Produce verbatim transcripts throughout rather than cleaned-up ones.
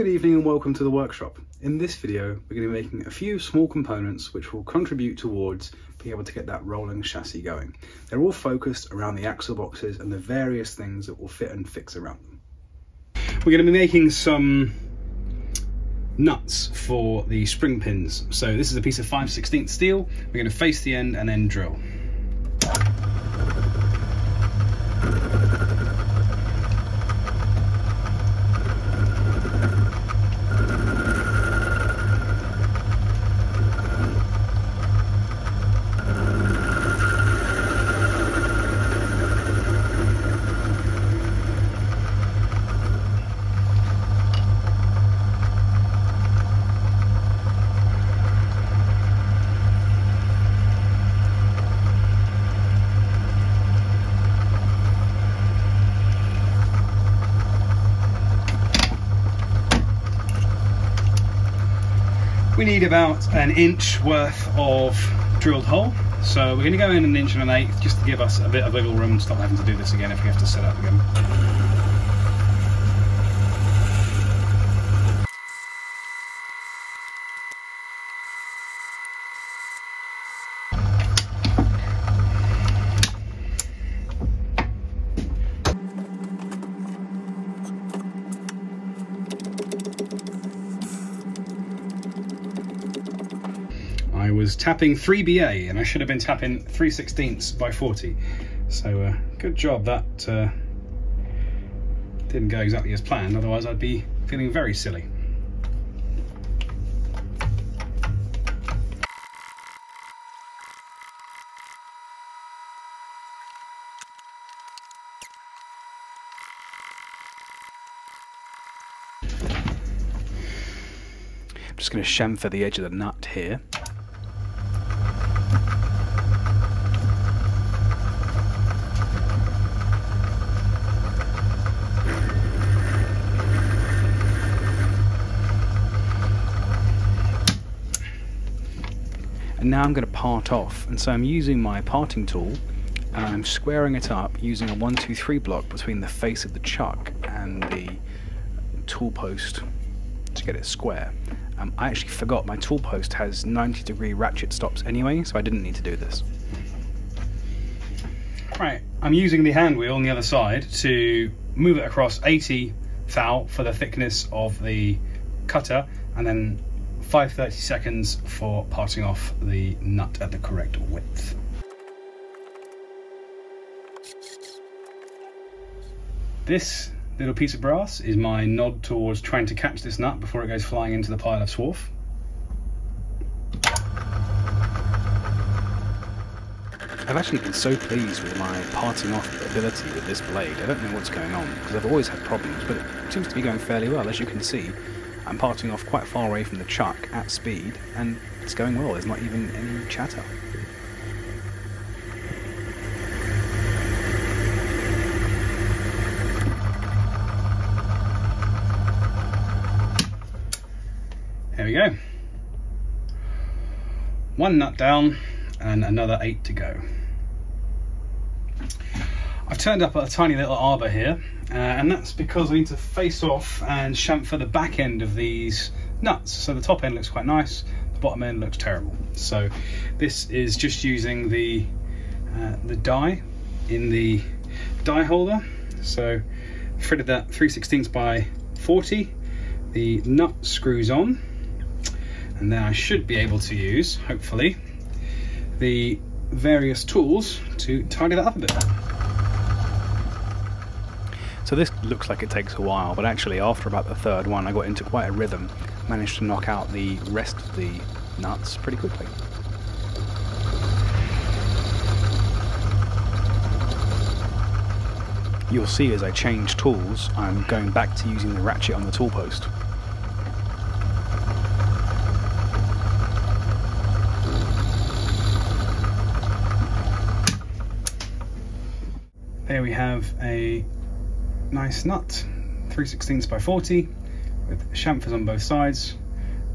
Good evening and welcome to the workshop. In this video we're going to be making a few small components which will contribute towards being able to get that rolling chassis going. They're all focused around the axle boxes and the various things that will fit and fix around them. We're going to be making some nuts for the spring pins. So this is a piece of five sixteenths steel. We're going to face the end and then drill. We need about an inch worth of drilled hole, so we're going to go in an inch and an eighth just to give us a bit of wiggle room and stop having to do this again if we have to set up again. I was tapping three B A and I should have been tapping three sixteenths by forty. So uh, good job that uh, didn't go exactly as planned, otherwise I'd be feeling very silly. I'm just going to chamfer the edge of the nut here. And now I'm going to part off, and so I'm using my parting tool and I'm squaring it up using a one two three block between the face of the chuck and the tool post to get it square. Um, I actually forgot my tool post has ninety degree ratchet stops anyway, so I didn't need to do this. Right, I'm using the hand wheel on the other side to move it across eighty thou for the thickness of the cutter, and then five thirty-seconds for parting off the nut at the correct width. This little piece of brass is my nod towards trying to catch this nut before it goes flying into the pile of swarf. I've actually been so pleased with my parting off ability with this blade. I don't know what's going on because I've always had problems, but it seems to be going fairly well. As you can see, I'm parting off quite far away from the chuck at speed, and it's going well. There's not even any chatter. There we go. One nut down and another eight to go. I've turned up a tiny little arbor here, uh, and that's because I need to face off and chamfer the back end of these nuts. So the top end looks quite nice, the bottom end looks terrible. So this is just using the uh, the die in the die holder. So I threaded that three sixteenths by forty. The nut screws on, and then I should be able to use, hopefully, the various tools to tidy that up a bit. So this looks like it takes a while, but actually after about the third one I got into quite a rhythm, managed to knock out the rest of the nuts pretty quickly. You'll see as I change tools I'm going back to using the ratchet on the tool post. There we have a nice nut, three sixteenths by forty, with chamfers on both sides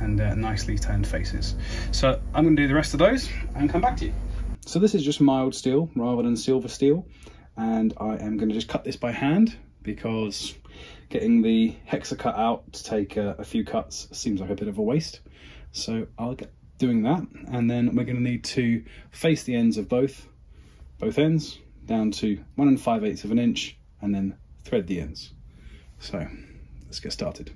and uh, nicely turned faces. So I'm going to do the rest of those and come back to you. So this is just mild steel rather than silver steel, and I am going to just cut this by hand because getting the hexa cut out to take a, a few cuts seems like a bit of a waste. So I'll get doing that, and then we're going to need to face the ends of both, both ends down to one and five eighths of an inch, and then thread the ends. So let's get started.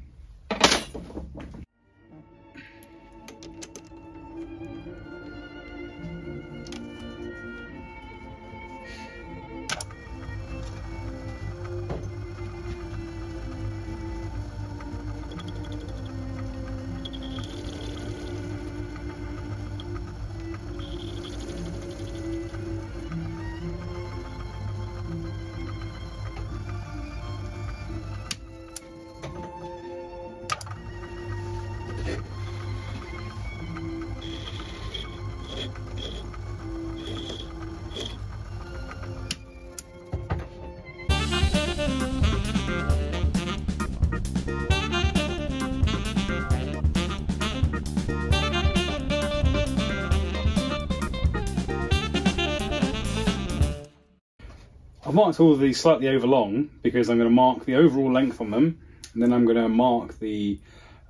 I've marked all of these slightly overlong because I'm going to mark the overall length on them, and then I'm going to mark the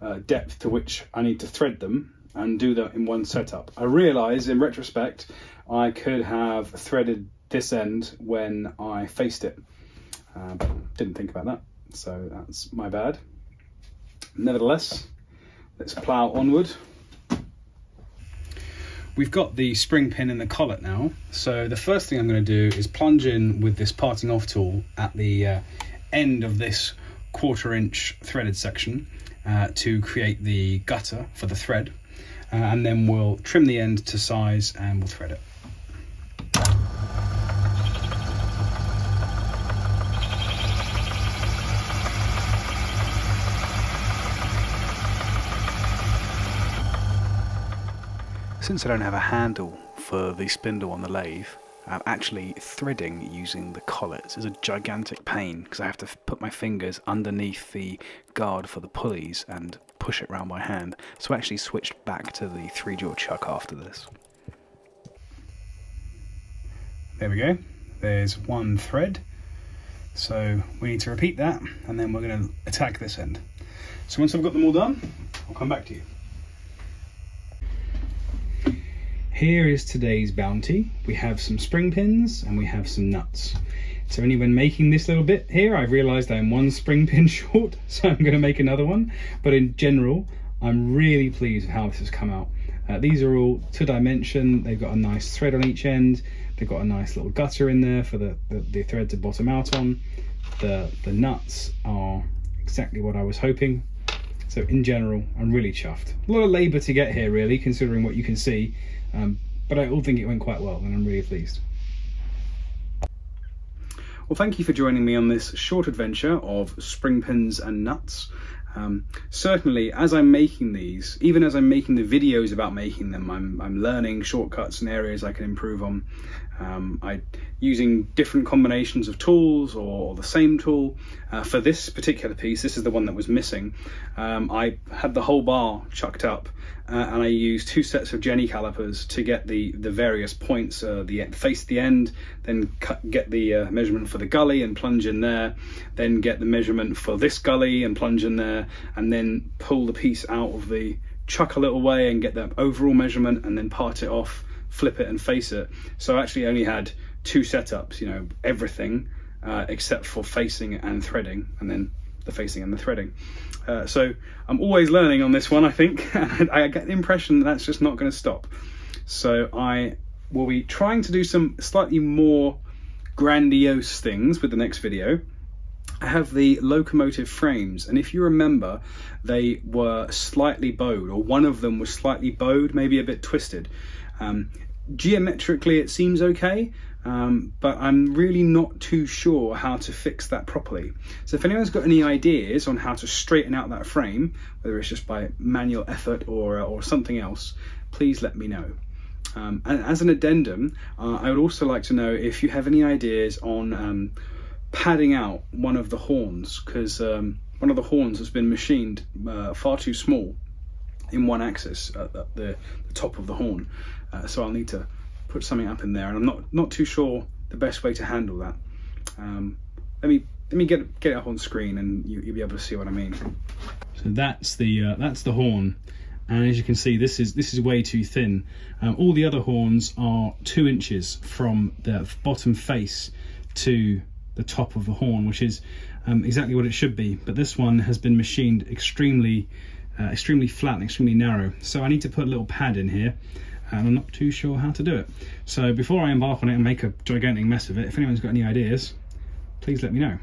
uh, depth to which I need to thread them and do that in one setup. I realise in retrospect I could have threaded this end when I faced it, uh, but didn't think about that, so that's my bad. Nevertheless, let's plough onward. We've got the spring pin in the collet now, so the first thing I'm going to do is plunge in with this parting off tool at the uh, end of this quarter inch threaded section uh, to create the gutter for the thread, uh, and then we'll trim the end to size and we'll thread it. Since I don't have a handle for the spindle on the lathe, um, actually threading using the collets is a gigantic pain because I have to put my fingers underneath the guard for the pulleys and push it round by hand. So I actually switched back to the three-jaw chuck after this. There we go. There's one thread. So we need to repeat that, and then we're going to attack this end. So once I've got them all done, I'll come back to you. Here is today's bounty. We have some spring pins and we have some nuts. It's only when making this little bit here I've realised I'm one spring pin short, so I'm going to make another one. But in general, I'm really pleased with how this has come out. Uh, these are all to dimension. They've got a nice thread on each end. They've got a nice little gutter in there for the, the, the thread to bottom out on. The, the nuts are exactly what I was hoping. So in general, I'm really chuffed. A lot of labour to get here really, considering what you can see. Um, but I all think it went quite well, and I'm really pleased. Well, thank you for joining me on this short adventure of spring pins and nuts. Um, certainly, as I'm making these, even as I'm making the videos about making them, I'm, I'm learning shortcuts and areas I can improve on. Um, I using different combinations of tools or the same tool. Uh, for this particular piece, this is the one that was missing. Um, I had the whole bar chucked up, uh, and I used two sets of Jenny calipers to get the the various points, uh, the face the end, then cut, get the uh, measurement for the gully and plunge in there, then get the measurement for this gully and plunge in there, and then pull the piece out of the chuck a little way and get that overall measurement, and then part it off, flip it and face it. So I actually only had two setups, you know, everything uh, except for facing and threading, and then the facing and the threading. Uh, so I'm always learning on this one, I think. I get the impression that that's just not going to stop. So I will be trying to do some slightly more grandiose things with the next video. I have the locomotive frames, and if you remember, they were slightly bowed, or one of them was slightly bowed, maybe a bit twisted. Um, geometrically it seems okay, um, but I'm really not too sure how to fix that properly. So if anyone's got any ideas on how to straighten out that frame, whether it's just by manual effort or, or something else, please let me know. Um, and as an addendum, uh, I would also like to know if you have any ideas on um, padding out one of the horns, because um, one of the horns has been machined uh, far too small in one axis at the, the, the top of the horn, uh, so I'll need to put something up in there, and I'm not not too sure the best way to handle that. Um, let me let me get get it up on screen, and you, you'll be able to see what I mean. So that's the uh, that's the horn, and as you can see, this is this is way too thin. Um, all the other horns are two inches from the bottom face to the top of the horn, which is um, exactly what it should be. But this one has been machined extremely uh, extremely flat and extremely narrow. So I need to put a little pad in here, and I'm not too sure how to do it. So before I embark on it and make a gigantic mess of it, if anyone's got any ideas, please let me know.